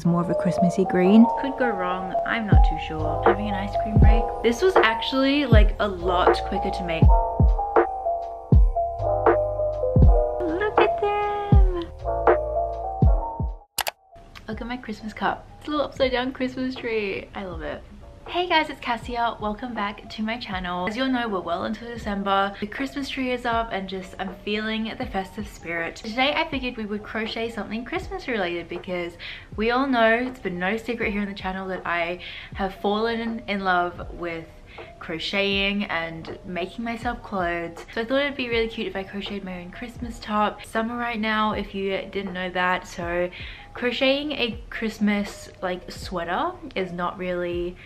It's more of a Christmassy green. Could go wrong, I'm not too sure. Having an ice cream break. This was actually like a lot quicker to make. Look at them! Look at my Christmas cup. It's a little upside down Christmas tree. I love it. Hey guys, it's Cassia. Welcome back to my channel. As you all know, we're well into December. The Christmas tree is up and just I'm feeling the festive spirit. Today I figured we would crochet something Christmas related because we all know, it's been no secret here on the channel that I have fallen in love with crocheting and making myself clothes. So I thought it'd be really cute if I crocheted my own Christmas top. Summer right now, if you didn't know that. So crocheting a Christmas like sweater is not really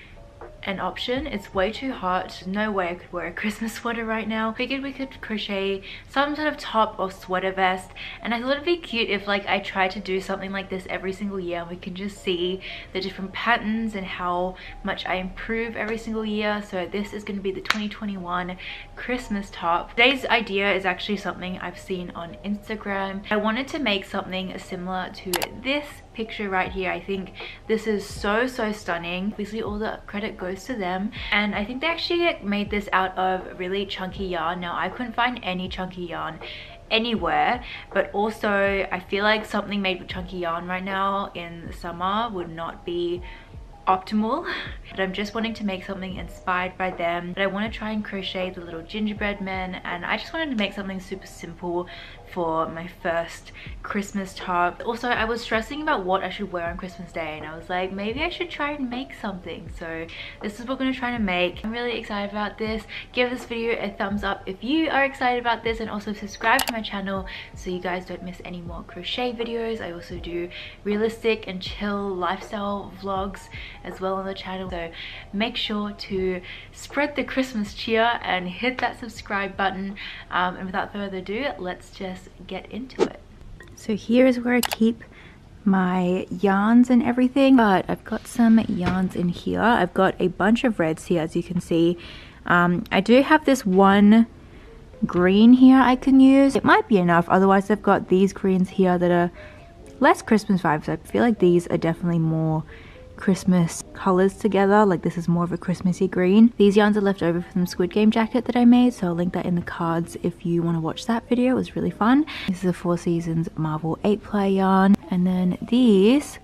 an option. It's way too hot. No way I could wear a Christmas sweater right now. Figured we could crochet some sort of top or sweater vest, and I thought it'd be cute if like I tried to do something like this every single year and we can just see the different patterns and how much I improve every single year. So this is going to be the 2021 Christmas top. Today's idea is actually something I've seen on Instagram. I wanted to make something similar to this picture right here. I think this is so stunning. Obviously all the credit goes to them, and I think they actually made this out of really chunky yarn. Now I couldn't find any chunky yarn anywhere, but also I feel like something made with chunky yarn right now in summer would not be optimal. But I'm just wanting to make something inspired by them. But I want to try and crochet the little gingerbread men, and I just wanted to make something super simple for my first Christmas top. Also, I was stressing about what I should wear on Christmas Day, and I was like, maybe I should try and make something. So this is what we're going to try to make. I'm really excited about this. Give this video a thumbs up if you are excited about this, and also subscribe to my channel so you guys don't miss any more crochet videos. I also do realistic and chill lifestyle vlogs as well on the channel, so make sure to spread the Christmas cheer and hit that subscribe button, and without further ado, let's just get into it. So here is where I keep my yarns and everything, but I've got some yarns in here. I've got a bunch of reds here, as you can see. I do have this one green here I can use. It might be enough. Otherwise I've got these greens here that are less Christmas vibes. I feel like these are definitely more Christmas colors together. Like this is more of a Christmassy green. These yarns are left over from the Squid Game jacket that I made, so I'll link that in the cards if you want to watch that video. It was really fun. This is a Four Seasons Marvel 8-ply yarn, and then these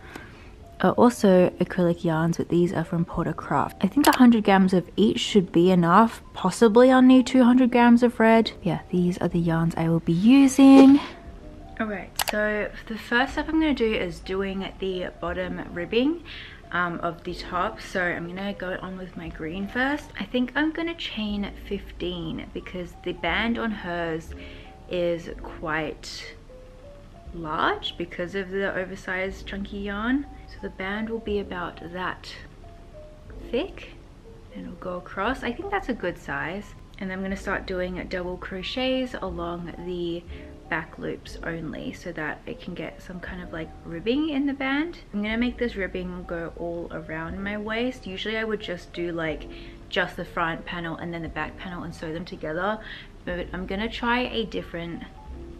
are also acrylic yarns, but these are from Portercraft. I think 100 grams of each should be enough. Possibly I'll need 200 grams of red. Yeah, these are the yarns I will be using. All right, so the first step I'm going to do is doing the bottom ribbing of the top. So I'm gonna go on with my green first. I think I'm gonna chain 15 because the band on hers is quite large because of the oversized chunky yarn. So the band will be about that thick and it'll go across. I think that's a good size. And I'm gonna start doing double crochets along the back loops only so that it can get some kind of like ribbing in the band. I'm gonna make this ribbing go all around my waist. Usually I would just do like just the front panel and then the back panel and sew them together, but I'm gonna try a different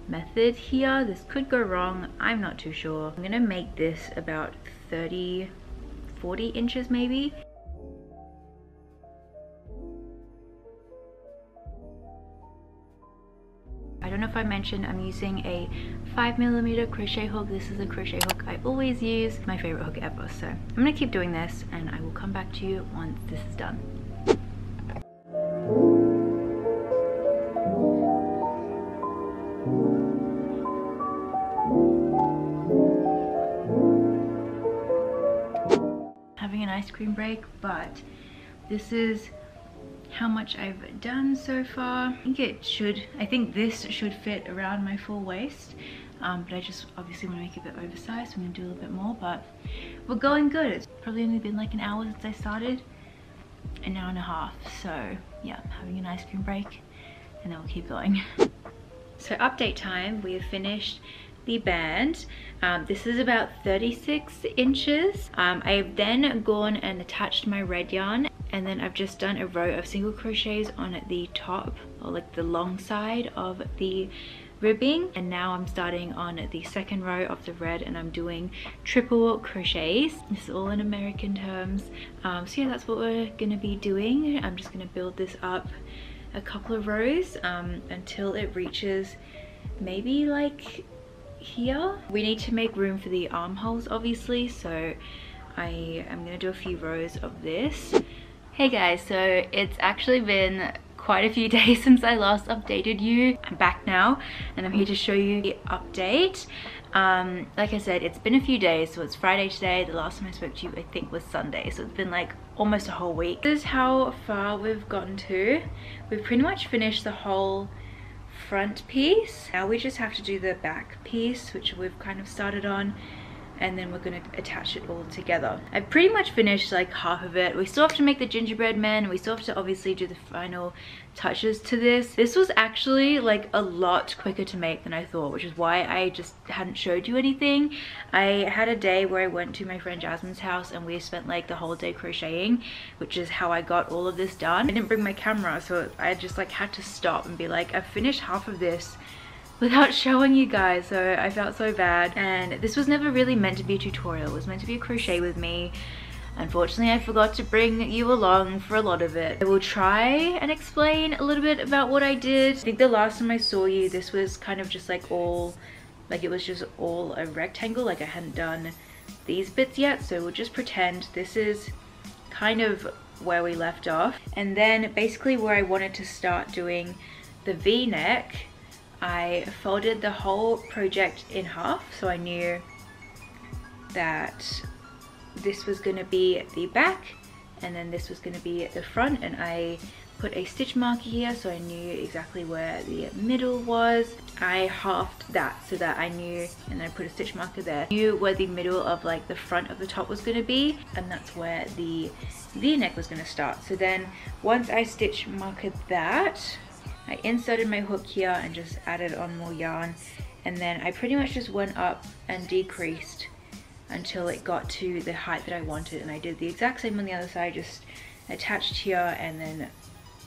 method here. This could go wrong, I'm not too sure. I'm gonna make this about 40 inches maybe. I don't know if I mentioned I'm using a 5mm crochet hook. This is a crochet hook I always use, my favorite hook ever. So I'm gonna keep doing this and I will come back to you once this is done. Having an ice cream break, but this is how much I've done so far. I think this should fit around my full waist, but I just obviously want to make it a bit oversized, so I'm gonna do a little bit more, but we're going good. It's probably only been like an hour since I started, an hour and a half, so yeah, I'm having an ice cream break and then we'll keep going. So update time, we have finished the band. This is about 36 inches. I have then gone and attached my red yarn, and then I've just done a row of single crochets on the top, or like the long side of the ribbing, and now I'm starting on the second row of the red and I'm doing triple crochets. This is all in American terms. So yeah, that's what we're gonna be doing. I'm just gonna build this up a couple of rows until it reaches maybe like here. We need to make room for the armholes obviously, so I am gonna do a few rows of this. Hey guys, so it's actually been quite a few days since I last updated you. I'm back now and I'm here to show you the update. Like I said, it's been a few days, so it's Friday today. The last time I spoke to you I think was Sunday, so it's been like almost a whole week. This is how far we've gotten to. We've pretty much finished the whole front piece. Now we just have to do the back piece, which we've kind of started on, and then we're gonna attach it all together. I've pretty much finished like half of it. We still have to make the gingerbread man, and we still have to obviously do the final touches to this. This was actually like a lot quicker to make than I thought, which is why I just hadn't showed you anything. I had a day where I went to my friend Jasmine's house and we spent like the whole day crocheting, which is how I got all of this done. I didn't bring my camera, so I just like had to stop and be like, I've finished half of this without showing you guys, so I felt so bad. And this was never really meant to be a tutorial, it was meant to be a crochet with me. Unfortunately, I forgot to bring you along for a lot of it. I will try and explain a little bit about what I did. I think the last time I saw you, this was kind of just like all, like it was just all a rectangle, like I hadn't done these bits yet, so we'll just pretend this is kind of where we left off. And then basically where I wanted to start doing the V-neck, I folded the whole project in half, so I knew that this was going to be the back and then this was going to be the front, and I put a stitch marker here so I knew exactly where the middle was. I halved that so that I knew, and then I put a stitch marker there. I knew where the middle of like the front of the top was going to be, and that's where the V-neck was going to start. So then once I stitch markered that, I inserted my hook here and just added on more yarn, and then I pretty much just went up and decreased until it got to the height that I wanted, and I did the exact same on the other side, just attached here, and then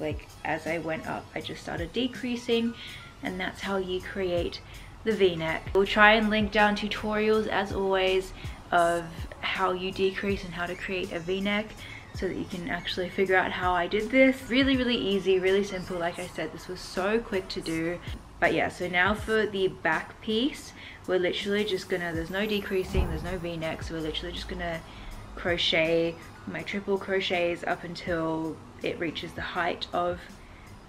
like as I went up I just started decreasing, and that's how you create the V-neck. We'll try and link down tutorials as always of how you decrease and how to create a V-neck, so that you can actually figure out how I did this. Really, really easy, really simple. Like I said, this was so quick to do. But yeah, so now for the back piece, we're literally just gonna, there's no decreasing, there's no V-neck, so we're literally just gonna crochet my triple crochets up until it reaches the height of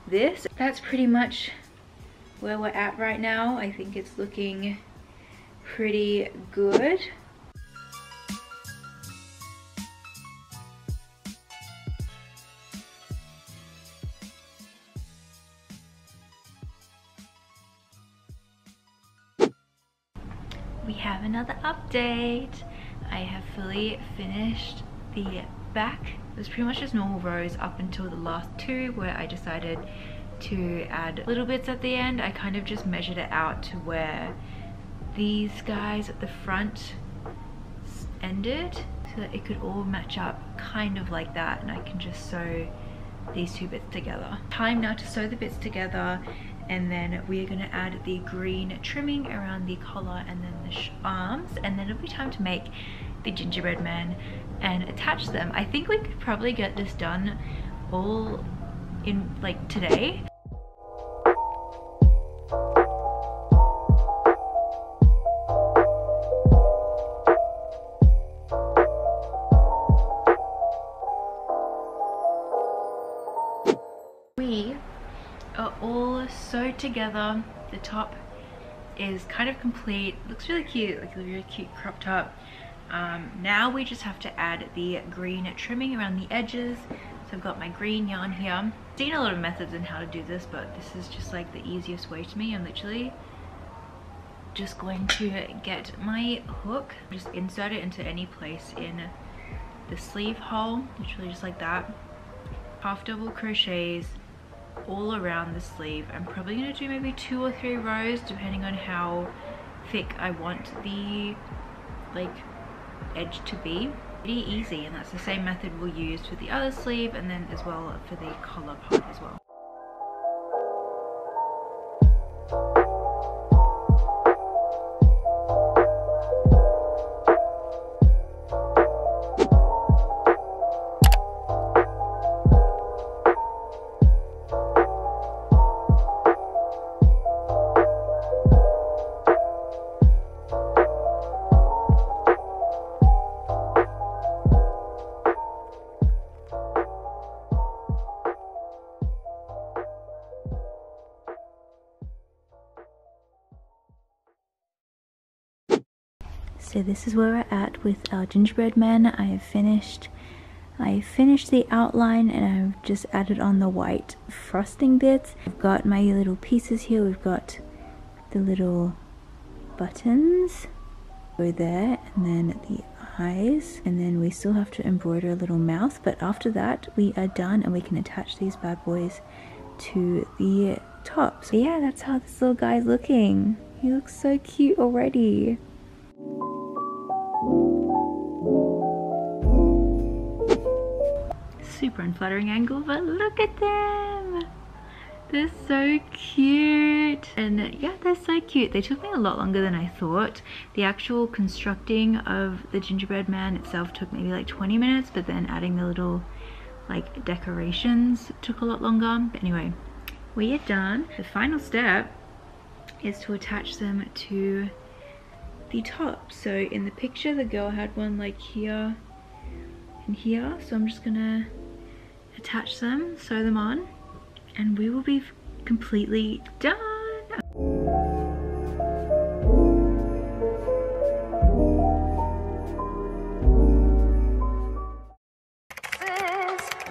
this. That's pretty much where we're at right now. I think it's looking pretty good. Another update. I have fully finished the back. It was pretty much just normal rows up until the last two where I decided to add little bits at the end. I kind of just measured it out to where these guys at the front ended so that it could all match up kind of like that, and I can just sew these two bits together. Time now to sew the bits together, and then we're going to add the green trimming around the collar and then the arms, and then it'll be time to make the gingerbread man and attach them. I think we could probably get this done all in like today. Sewed together, the top is kind of complete, looks really cute, like a really cute crop top. Now we just have to add the green trimming around the edges. So I've got my green yarn here. I've seen a lot of methods in how to do this, but this is just like the easiest way to me. I'm literally just going to get my hook, just insert it into any place in the sleeve hole, literally just like that, half double crochets all around the sleeve. I'm probably going to do maybe 2 or 3 rows depending on how thick I want the like edge to be. Pretty easy, and that's the same method we'll use for the other sleeve and then as well for the collar part as well. So this is where we're at with our gingerbread man. I finished the outline and I've just added on the white frosting bits. I've got my little pieces here. We've got the little buttons go there, and then the eyes, and then we still have to embroider a little mouth, but after that we are done and we can attach these bad boys to the top. So yeah, that's how this little guy's looking. He looks so cute already. Super unflattering angle, but look at them! They're so cute! And yeah, they're so cute. They took me a lot longer than I thought. The actual constructing of the gingerbread man itself took maybe like 20 minutes, but then adding the little like decorations took a lot longer. But anyway, we are done. The final step is to attach them to the top. So in the picture, the girl had one like here and here. So I'm just gonna attach them, sew them on, and we will be completely done.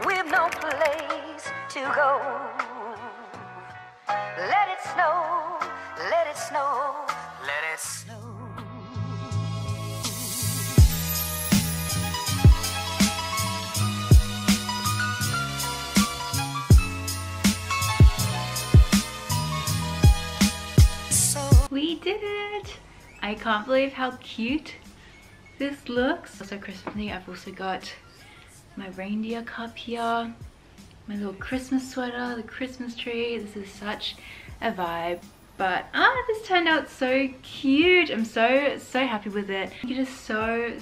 We've no place to go. Let it snow, let it snow, let it snow. We did it! I can't believe how cute this looks. Also Christmassy, I've also got my reindeer cup here, my little Christmas sweater, the Christmas tree. This is such a vibe. But this turned out so cute. I'm so happy with it. It is so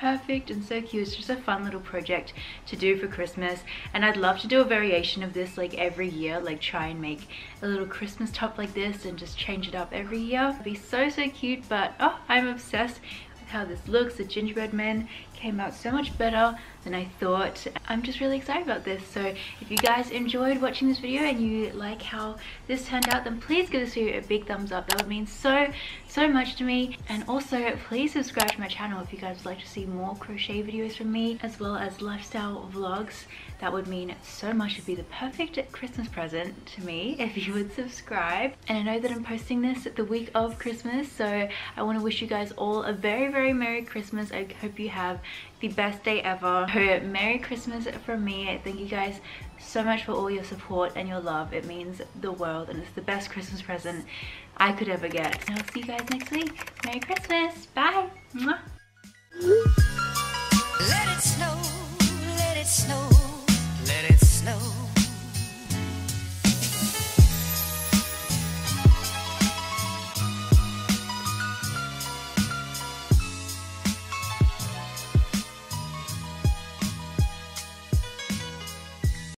perfect and so cute. It's just a fun little project to do for Christmas, and I'd love to do a variation of this like every year, like try and make a little Christmas top like this and just change it up every year. It'd be so cute. But oh, I'm obsessed with how this looks. The gingerbread men came out so much better than I thought. I'm just really excited about this. So if you guys enjoyed watching this video and you like how this turned out, then please give this video a big thumbs up. That would mean so much to me. And also please subscribe to my channel if you guys would like to see more crochet videos from me, as well as lifestyle vlogs. That would mean so much. It'd be the perfect Christmas present to me if you would subscribe. And I know that I'm posting this the week of Christmas, so I want to wish you guys all a very Merry Christmas. I hope you have the best day ever. So Merry Christmas from me. Thank you guys so much for all your support and your love. It means the world, and it's the best Christmas present I could ever get. And I'll see you guys next week. Merry Christmas. Bye. Mwah. Let it snow, let it snow.